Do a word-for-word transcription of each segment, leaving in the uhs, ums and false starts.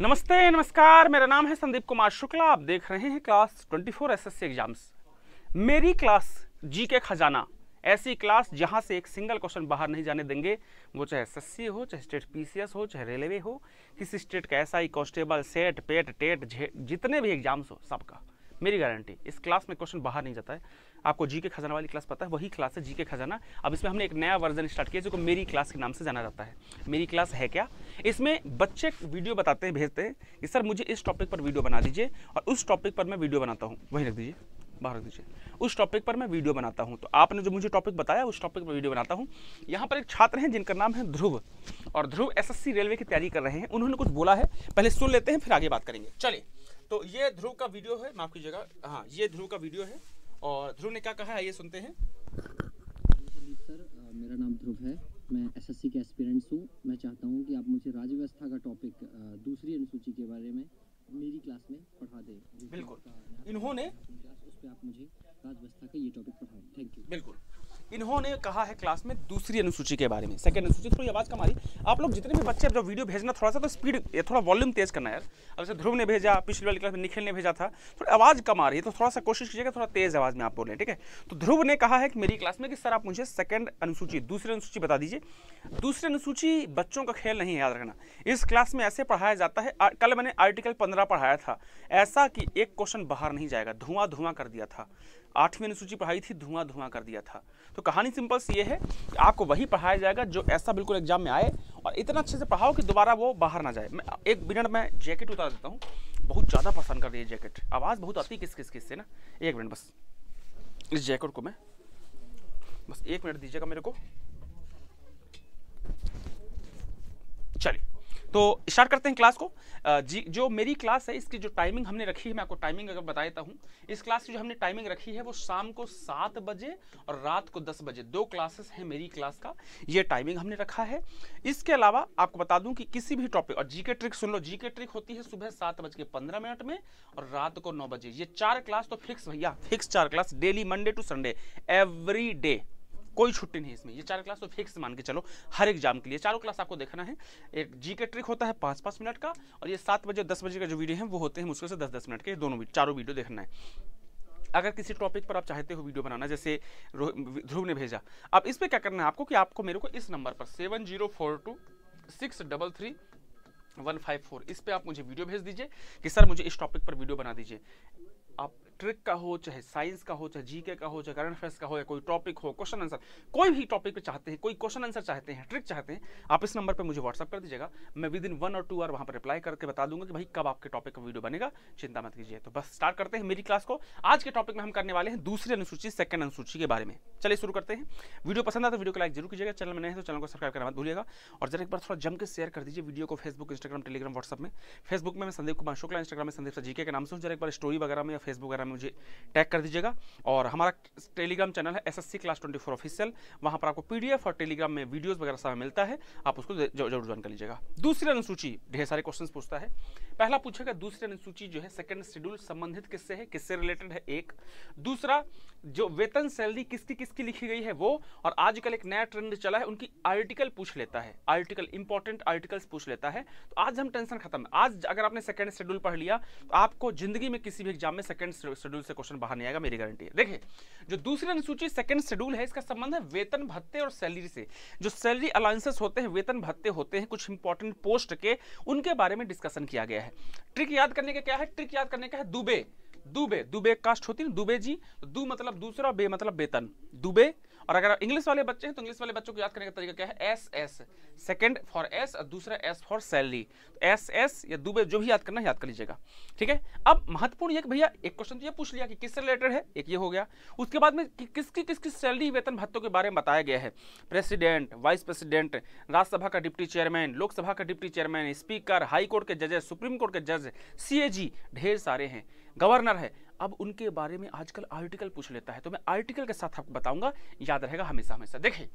नमस्ते नमस्कार, मेरा नाम है संदीप कुमार शुक्ला। आप देख रहे हैं क्लास चौबीस एसएससी एग्जाम्स। मेरी क्लास जी के खजाना, ऐसी क्लास जहां से एक सिंगल क्वेश्चन बाहर नहीं जाने देंगे, वो चाहे एसएससी हो, चाहे स्टेट पीसीएस हो, चाहे रेलवे हो, किसी स्टेट का SI, constable, set, PET, TET, जितने भी एग्जाम्स हो सबका मेरी गारंटी, इस क्लास में क्वेश्चन बाहर नहीं जाता है। आपको जी के खजाना वाली क्लास पता है, वही क्लास है जी के खजाना। अब इसमें हमने एक नया वर्जन स्टार्ट किया जो मेरी क्लास के नाम से जाना जाता है। मेरी क्लास है क्या, इसमें बच्चे वीडियो बताते हैं, भेजते हैं कि सर मुझे इस टॉपिक पर वीडियो बना दीजिए, और उस टॉपिक पर मैं वीडियो बनाता हूँ। वहीं रख दीजिए, बाहर रख दीजिए। उस टॉपिक पर मैं वीडियो बनाता हूँ, तो आपने जो मुझे टॉपिक बताया उस टॉपिक पर वीडियो बनाता हूँ। यहाँ पर एक छात्र हैं जिनका नाम है ध्रुव, और ध्रुव एसएससी रेलवे की तैयारी कर रहे हैं। उन्होंने कुछ बोला है, पहले सुन लेते हैं, फिर आगे बात करेंगे। चलिए, तो ये ध्रुव का वीडियो है, माफ कीजिएगा, हाँ ये ध्रुव का वीडियो है, और ध्रुव ने क्या कहा है ये सुनते हैं। संदीप सर, मेरा नाम ध्रुव है, मैं एसएससी के एस्पिरेंट्स हूँ। मैं चाहता हूँ कि आप मुझे राज्य व्यवस्था का टॉपिक दूसरी अनुसूची के बारे में मेरी क्लास में पढ़ा दें। बिल्कुल, इन्होंने उस पर आप मुझे राज्य व्यवस्था का ये टॉपिक पढ़ाएं, थैंक यू। बिल्कुल, इन्होंने कहा है क्लास में दूसरी अनुसूची के बारे में, सेकंड अनुसूची। थोड़ी आवाज़ कम आ रही, आप लोग जितने भी बच्चे, अब जब वीडियो भेजना थोड़ा सा तो स्पीड, थोड़ा वॉल्यूम तेज करना यार। अब जैसे ध्रुव ने भेजा, पिछली वाली क्लास में निखिल ने भेजा था, थोड़ी आवाज़ कम आ रही है, तो थोड़ा सा कोशिश कीजिएगा थोड़ा तेज़ आवाज़ में आप बोलें, ठीक है। तो ध्रुव ने कहा है कि मेरी क्लास में कि सर आप मुझे सेकंड अनुसूची, दूसरी अनुसूची बता दीजिए। दूसरी अनुसूची बच्चों का खेल नहीं, याद रखना। इस क्लास में ऐसे पढ़ाया जाता है, कल मैंने आर्टिकल पंद्रह पढ़ाया था, ऐसा कि एक क्वेश्चन बाहर नहीं जाएगा। धुआं धुआं कर दिया था, आठवीं अनुसूची पढ़ाई थी, धुआं धुआं कर दिया था। तो कहानी सिंपल सी ये है कि आपको वही पढ़ाया जाएगा जो ऐसा बिल्कुल एग्जाम में आए, और इतना अच्छे से पढ़ाओ कि दोबारा वो बाहर ना जाए। मैं एक मिनट में जैकेट उतार देता हूँ, बहुत ज़्यादा पसंद कर रही है जैकेट, आवाज़ बहुत आती है किस किस किस से ना। एक मिनट बस, इस जैकेट को मैं बस एक मिनट दीजिएगा मेरे को। चलिए, तो स्टार्ट करते हैं क्लास को। जी, जो मेरी क्लास है इसकी जो टाइमिंग हमने रखी है, मैं आपको टाइमिंग अगर बता देता हूँ। इस क्लास की जो हमने टाइमिंग रखी है वो शाम को सात बजे और रात को दस बजे, दो क्लासेस हैं मेरी क्लास का, ये टाइमिंग हमने रखा है। इसके अलावा आपको बता दूं कि किसी भी टॉपिक, और जी के ट्रिक सुन लो, जी के ट्रिक होती है सुबह सात बज के पंद्रह मिनट में और रात को नौ बजे। ये चार क्लास तो फिक्स भैया, फिक्स चार class daily, Monday to Sunday, every day, कोई छुट्टी नहीं इसमें। ये चार क्लास तो फिक्स मान के चलो, हर एग्जाम के लिए चारों क्लास आपको देखना है। एक जी के ट्रिक होता है पाँच पाँच मिनट का, और ये सात बजे दस बजे का जो वीडियो है वो होते हैं मुश्किल से दस दस मिनट के। दोनों चारों वीडियो देखना है। अगर किसी टॉपिक पर आप चाहते हो वीडियो बनाना, जैसे ध्रुव ने भेजा, अब इस पर क्या करना है आपको कि आपको मेरे को इस नंबर पर seven zero four two six double three one five four इस पर आप मुझे वीडियो भेज दीजिए कि सर मुझे इस टॉपिक पर वीडियो बना दीजिए। आप ट्रिक का हो, चाहे साइंस का हो, चाहे जीके का हो, चाहे करंट अफेयर्स का हो, या कोई टॉपिक हो, क्वेश्चन आंसर, कोई भी टॉपिक पे चाहते हैं, कोई क्वेश्चन आंसर चाहते हैं, ट्रिक चाहते हैं, आप इस नंबर पे मुझे व्हाट्सअप कर दीजिएगा। मैं विद इन वन और टू आवर वहाँ पर रिप्लाई करके बता दूंगा कि भाई कब आपके टॉपिक का वीडियो बनेगा, चिंता मत कीजिए। तो बस स्टार्ट करते हैं मेरी क्लास को। आज के टॉपिक में हम करने वाले हैं दूसरी अनुसूची, सेकंड अनुसूची के बारे में। चलिए शुरू करते हैं। वीडियो पसंद आए तो वीडियो को लाइक जरूर कीजिएगा, चैनल में नए हैं तो चैनल को सब्सक्राइब करना मत भूलिएगा, और जरा एक बार थोड़ा जम के शेयर कर दीजिए वीडियो को फेसबुक, इंस्टाग्राम, टेलीग्राम, व्हाट्सअप में। फेसबुक में संदीप कुमार शुक्ला, इंस्टाग्राम में संदीप जी के नाम से हूँ, जरा एक बार स्टोरी वगैरह में या फेसबुक वगैरह में मुझे टैग कर दीजिएगा। और हमारा टेलीग्राम चैनल है एसएससी क्लास चौबीस ऑफिशियल, वहां पर आपको पीडीएफ और टेलीग्राम में वीडियोस वगैरह सब मिलता है, आप उसको जरूर ज्वाइन कर लीजिएगा। दूसरी अनुसूची ढेर सारे क्वेश्चंस पूछता है। पहला पूछेगा दूसरी अनुसूची जो है सेकंड शेड्यूल संबंधित किससे है, किससे रिलेटेड है, एक। दूसरा, जो वेतन सैलरी किसकी किसकी लिखी गई है वो, और आजकल एक नया ट्रेंड चला है, उनकी आर्टिकल पूछ लेता है, आर्टिकल, इंपॉर्टेंट आर्टिकल्स पूछ लेता है। तो आज हम टेंशन खत्म है। आज अगर आपने सेकंड शेड्यूल पढ़ लिया तो आपको जिंदगी में किसी भी एग्जाम में सेकंड शेड्यूल से क्वेश्चन बाहर नहीं आएगा, मेरी गारंटी है। देखिए, जो दूसरी अनुसूची सेकंड शेड्यूल है इसका संबंध है वेतन भत्ते और सैलरी से। जो सैलरी अलाउंसेस होते हैं, वेतन भत्ते होते हैं कुछ इंपॉर्टेंट पोस्ट के, उनके बारे में डिस्कशन किया गया है। ट्रिक याद करने का क्या है, ट्रिक याद करने का है दुबे, दुबे दुबे कास्ट होती है, दुबे जी, दू मतलब दूसरा, बे मतलब वेतन, दुबे। और अगर इंग्लिश वाले बच्चे हैं तो इंग्लिश वाले बच्चों को याद करने का तरीका क्या है, S S, second for S और दूसरा S for salary, S S या दुबे, जो भी याद करना याद कर लीजिएगा, ठीक है। अब महत्वपूर्ण ये भैया, एक क्वेश्चन तो ये पूछ लिया कि किससे रिलेटेड है, एक ये हो गया। उसके बाद में कि, किसकी किसकी सैलरी वेतन भत्तों के बारे में बताया गया है, प्रेसिडेंट, वाइस प्रेसिडेंट, राज्यसभा का डिप्टी चेयरमैन, लोकसभा का डिप्टी चेयरमैन, स्पीकर, हाईकोर्ट के जजेस, सुप्रीम कोर्ट के जज, सी ए जी, ढेर सारे हैं, गवर्नर है। अब उनके बारे में आजकल आर्टिकल पूछ लेता है, तो मैं आर्टिकल के साथ आपको बताऊंगा, याद रहेगा हमेशा हमेशा। देखिए,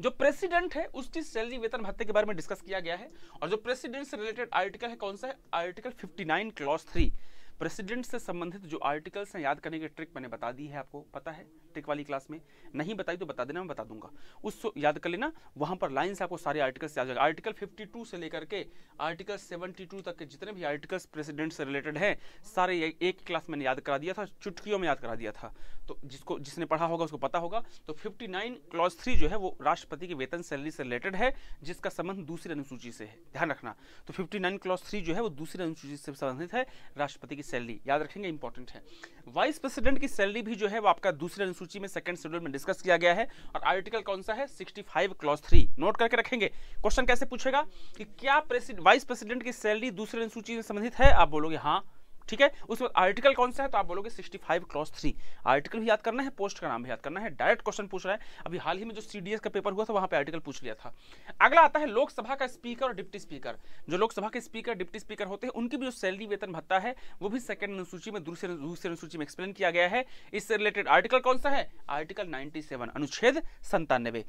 जो प्रेसिडेंट है उसकी सैलरी वेतन भत्ते के बारे में डिस्कस किया गया है, और जो प्रेसिडेंट से रिलेटेड आर्टिकल है कौन सा है, article fifty nine clause three. President से संबंधित जो आर्टिकल्स हैं याद करने की ट्रिक मैंने बता दी है, आपको पता है। टेक वाली क्लास में नहीं बताई तो बता देना, मैं बता दूंगा, उस याद कर लेना। वहां पर लाइन से आपको सारे आर्टिकल्स याद होगा, आर्टिकल बावन से लेकर के आर्टिकल बहत्तर तक के जितने भी आर्टिकल्स प्रेसिडेंट से रिलेटेड है सारे एक क्लास में याद करा दिया था, चुटकियों में याद करा दिया था, तो जिसको जिसने पढ़ा होगा उसको पता होगा। तो फिफ्टी नाइन क्लॉज थ्री जो है वो राष्ट्रपति की वेतन सैलरी से रिलेटेड है, जिसका संबंध दूसरी अनुसूची से है, ध्यान रखना। तो फिफ्टी नाइन क्लॉज थ्री जो है वो दूसरी अनुसूची से संबंधित है, राष्ट्रपति की सैलरी याद रखेंगे, इंपॉर्टेंट है। वाइस प्रेसिडेंट की सैलरी भी जो है वो आपका दूसरी अनुसूची में सेकंड शेड्यूल में डिस्कस किया गया है, और आर्टिकल कौन सा है, पैंसठ क्लॉज थ्री, नोट करके रखेंगे। क्वेश्चन कैसे पूछेगा कि क्या वाइस प्रेसिडेंट की सैलरी दूसरी अनुसूची में संबंधित है, आप बोलोगे हाँ, ठीक है। उसमें आर्टिकल कौन सा है तो आप बोलोगे पैंसठ क्लॉज थ्री। आर्टिकल भी याद करना है, पोस्ट का नाम भी याद करना है, डायरेक्ट क्वेश्चन पूछ रहा है। अभी हाल ही में जो सीडीएस का पेपर हुआ था वहां पे आर्टिकल पूछ लिया था। अगला आता है लोकसभा का स्पीकर और डिप्टी स्पीकर। जो लोकसभा के स्पीकर डिप्टी स्पीकर होते हैं उनकी भी जो सैलरी वेतन भत्ता है वो भी सेकंड अनुसूची में दूसरे दूसरे अनुसूची में एक्सप्लेन किया गया है। इससे रिलेटेड आर्टिकल कौन सा है, आर्टिकल नाइनटी सेवन अनुच्छेद संतानवे।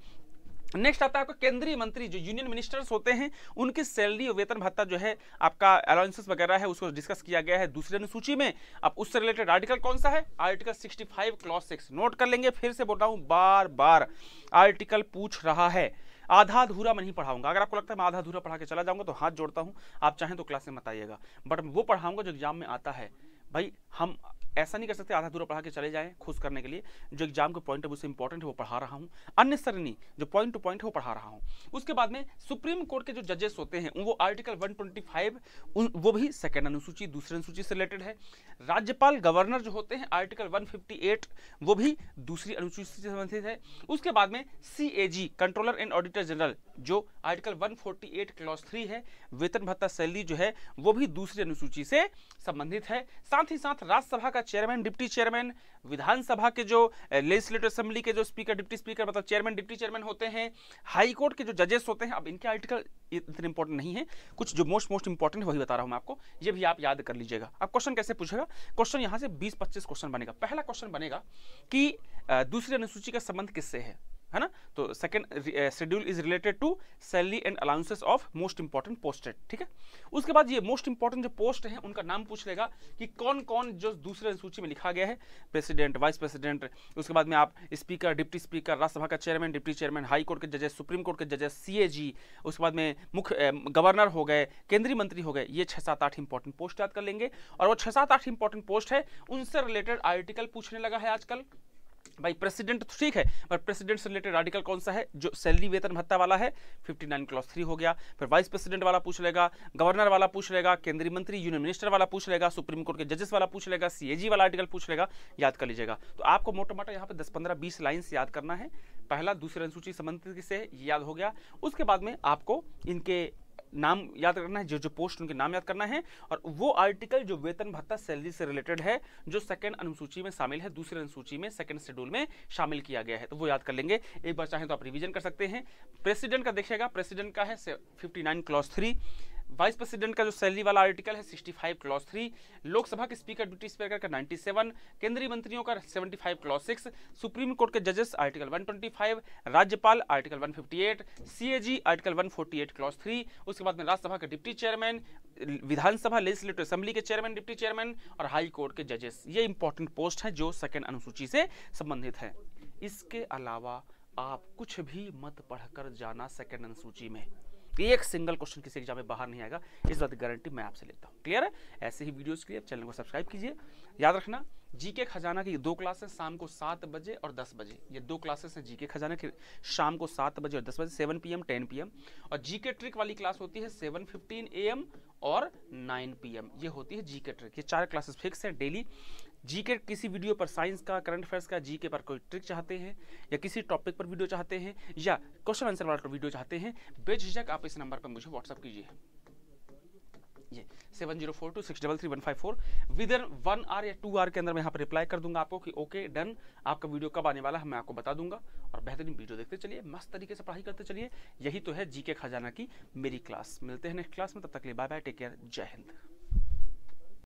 नेक्स्ट आता है आपका केंद्रीय मंत्री, जो यूनियन मिनिस्टर्स होते हैं उनकी सैलरी और वेतन भत्ता जो है आपका अलाउंसेस वगैरह है उसको डिस्कस किया गया है दूसरी अनुसूची में। अब उससे रिलेटेड आर्टिकल कौन सा है, आर्टिकल पैंसठ क्लॉज सिक्स, नोट कर लेंगे। फिर से बोल रहा हूँ, बार बार आर्टिकल पूछ रहा है, आधा अधूरा मैं नहीं पढ़ाऊंगा। अगर आपको लगता है मैं आधा अधूरा पढ़ा के चला जाऊंगा तो हाथ जोड़ता हूँ, आप चाहें तो क्लास में बताइएगा, बट वो पढ़ाऊंगा जो एग्जाम में आता है। भाई हम ऐसा नहीं कर सकते आधा अधूरा पढ़ा के चले जाएं, खुश करने के लिए जो एग्जाम के पॉइंट ऑफ व्यू से इंपॉर्टेंट है वो पढ़ा रहा हूँ, अन्य सरनी जो पॉइंट टू पॉइंट है वो पढ़ा रहा हूँ। उसके बाद में सुप्रीम कोर्ट के जो जजेस होते हैं वो आर्टिकल एक सौ पच्चीस उन वो भी सेकंड अनुसूची दूसरे अनुसूची से रिलेटेड है। राज्यपाल गवर्नर जो होते हैं आर्टिकल एक सौ अट्ठावन वो भी दूसरी अनुसूची से संबंधित है। उसके बाद में C A G controller and auditor general जो आर्टिकल एक सौ अड़तालीस क्लॉज थ्री है, वेतन भत्ता सैलरी जो है वो भी दूसरी अनुसूची से संबंधित है। साथ ही साथ राज्यसभा का चेयरमैन डिप्टी चेयरमैन, विधानसभा के जो लेजिस्लेटिव असेंबली के जो स्पीकर डिप्टी स्पीकर मतलब चेयरमैन डिप्टी चेयरमैन होते हैं, हाई कोर्ट के जो जजेस होते हैं, अब इनके आर्टिकल इतने इंपॉर्टेंट नहीं है, कुछ जो मोस्ट मोस्ट इंपॉर्टेंट वही बता रहा हूं मैं आपको, ये भी आप याद कर लीजिएगा। अब क्वेश्चन कैसे पूछेगा, क्वेश्चन यहां से बीस पच्चीस क्वेश्चन बनेगा। पहला क्वेश्चन बनेगा कि दूसरी अनुसूची का संबंध किससे है, है ना। तो second schedule is related to salary and allowances of most important posted, ठीक है। उसके बाद ये मोस्ट इंपॉर्टेंट जो पोस्ट हैं उनका नाम पूछ लेगा कि कौन कौन जो दूसरे अनुसूची में लिखा गया है, प्रेसिडेंट, वाइस प्रेसिडेंट, उसके बाद में आप स्पीकर, डिप्टी स्पीकर, राज्यसभा का chairman, deputy chairman, high court के जजेस, सुप्रीम कोर्ट के जजेस, सी ए जी, उसके बाद में मुख्य गवर्नर हो गए, केंद्रीय मंत्री हो गए, ये छः सात आठ इंपॉर्टेंट पोस्ट याद कर लेंगे। और वो छः सात आठ इंपॉर्टेंट पोस्ट है उनसे रिलेटेड आर्टिकल पूछने लगा है आजकल। भाई प्रेसिडेंट ठीक है, पर प्रेसिडेंट से रिलेटेड आर्टिकल कौन सा है जो सैलरी वेतन भत्ता वाला है, उनसठ क्लॉज थ्री हो गया। फिर वाइस प्रेसिडेंट वाला पूछ लेगा, गवर्नर वाला पूछ लेगा, केंद्रीय मंत्री यूनियन मिनिस्टर वाला पूछ लेगा, सुप्रीम कोर्ट के जजेस वाला पूछ लेगा, सीएजी वाला आर्टिकल पूछ लेगा, याद कर लीजिएगा। तो आपको मोटा मोटा यहाँ पे दस पंद्रह बीस लाइन याद करना है। पहला दूसरा अनुसूची संबंधित से याद हो गया, उसके बाद में आपको इनके नाम याद करना है, जो जो पोस्ट उनके नाम याद करना है, और वो आर्टिकल जो वेतन भत्ता सैलरी से रिलेटेड है जो सेकंड अनुसूची में शामिल है, दूसरे अनुसूची में सेकंड शेड्यूल में शामिल किया गया है, तो वो याद कर लेंगे। एक बार चाहें तो आप रिवीजन कर सकते हैं। प्रेसिडेंट का देखिएगा, प्रेसिडेंट का है fifty nine clause three, vice president का जो सैलरी वाला आर्टिकल है पैंसठ क्लॉज थ्री, लोकसभा के स्पीकर डिप्टी स्पीकर का सत्तानवे, केंद्रीय मंत्रियों का पचहत्तर क्लॉज सिक्स, सुप्रीम कोर्ट के जजेस आर्टिकल एक सौ पच्चीस, राज्यपाल आर्टिकल एक सौ अट्ठावन, सीएजी आर्टिकल एक सौ अड़तालीस क्लॉज थ्री, उसके बाद में राज्यसभा के डिप्टी चेयरमैन, विधानसभा लेजिस्लेटिव असेंबली के चेयरमैन डिप्टी चेयरमैन और हाई कोर्ट के जजेस, ये इंपॉर्टेंट पोस्ट है जो सेकेंड अनुसूची से संबंधित है। इसके अलावा आप कुछ भी मत पढ़कर जाना सेकेंड अनुसूची में, एक सिंगल क्वेश्चन किसी एग्जाम में बाहर नहीं आएगा, इस बात की गारंटी मैं आपसे लेता हूं, क्लियर है। ऐसे ही वीडियोस के लिए चैनल को सब्सक्राइब कीजिए। याद रखना जी के खजाना की दो क्लासेस शाम को सात बजे और दस बजे, ये दो क्लासेस हैं जी के खजाना की, शाम को सात बजे और दस बजे, seven P M ten P M, और जी के ट्रिक वाली क्लास होती है सेवन फिफ्टीन ए एम और नाइन पी एम, ये होती है जी के ट्रिक। ये चार क्लासेस फिक्स हैं डेली। जी के किसी वीडियो पर साइंस का, करंट अफेयर्स का, जी के पर कोई ट्रिक चाहते हैं या किसी टॉपिक पर वीडियो चाहते हैं या क्वेश्चन आंसर वाला वीडियो चाहते हैं, बेझिझक आप इस नंबर पर मुझे व्हाट्सअप कीजिए, ये seven zero four two six double three one five four, within one hour या टू आर के अंदर मैं यहाँ पर रिप्लाई कर दूंगा आपको कि ओके डन, आपका वीडियो कब आने वाला है मैं आपको बता दूंगा। और बेहतरीन वीडियो देखते चलिए, मस्त तरीके से पढ़ाई करते चलिए, यही तो है जी के खजाना की मेरी क्लास। मिलते हैं नेक्स्ट क्लास में, तब तक के लिए बाय बाय, टेक केयर, जय हिंद।